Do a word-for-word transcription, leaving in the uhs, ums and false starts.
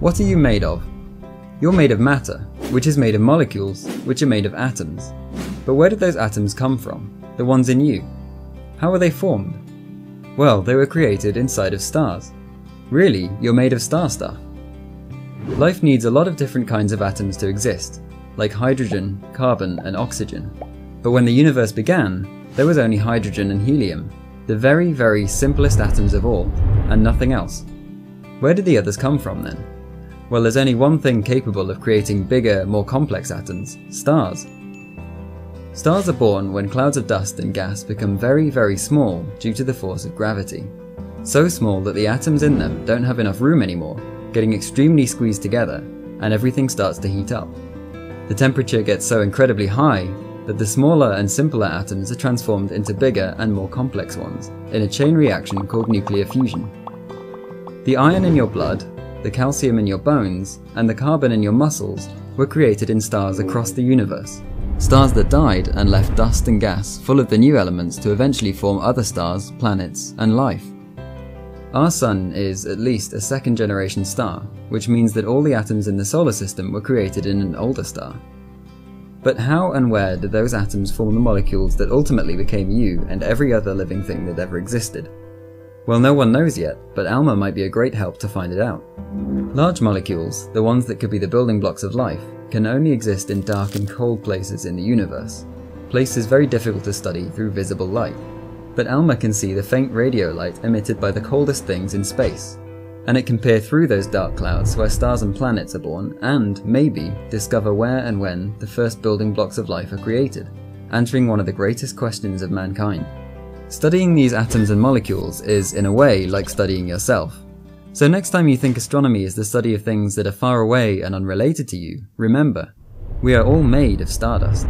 What are you made of? You're made of matter, which is made of molecules, which are made of atoms. But where did those atoms come from? The ones in you? How were they formed? Well, they were created inside of stars. Really, you're made of star stuff. Life needs a lot of different kinds of atoms to exist, like hydrogen, carbon, and oxygen. But when the universe began, there was only hydrogen and helium, the very, very simplest atoms of all, and nothing else. Where did the others come from then? Well, there's only one thing capable of creating bigger, more complex atoms: stars. Stars are born when clouds of dust and gas become very, very small due to the force of gravity. So small that the atoms in them don't have enough room anymore, getting extremely squeezed together, and everything starts to heat up. The temperature gets so incredibly high that the smaller and simpler atoms are transformed into bigger and more complex ones in a chain reaction called nuclear fusion. The iron in your blood, the calcium in your bones, and the carbon in your muscles were created in stars across the universe. Stars that died and left dust and gas full of the new elements to eventually form other stars, planets, and life. Our sun is at least a second generation star, which means that all the atoms in the solar system were created in an older star. But how and where did those atoms form the molecules that ultimately became you and every other living thing that ever existed? Well, no one knows yet, but ALMA might be a great help to find it out. Large molecules, the ones that could be the building blocks of life, can only exist in dark and cold places in the universe, places very difficult to study through visible light. But ALMA can see the faint radio light emitted by the coldest things in space, and it can peer through those dark clouds where stars and planets are born and, maybe, discover where and when the first building blocks of life are created, answering one of the greatest questions of mankind. Studying these atoms and molecules is, in a way, like studying yourself. So next time you think astronomy is the study of things that are far away and unrelated to you, remember, we are all made of stardust.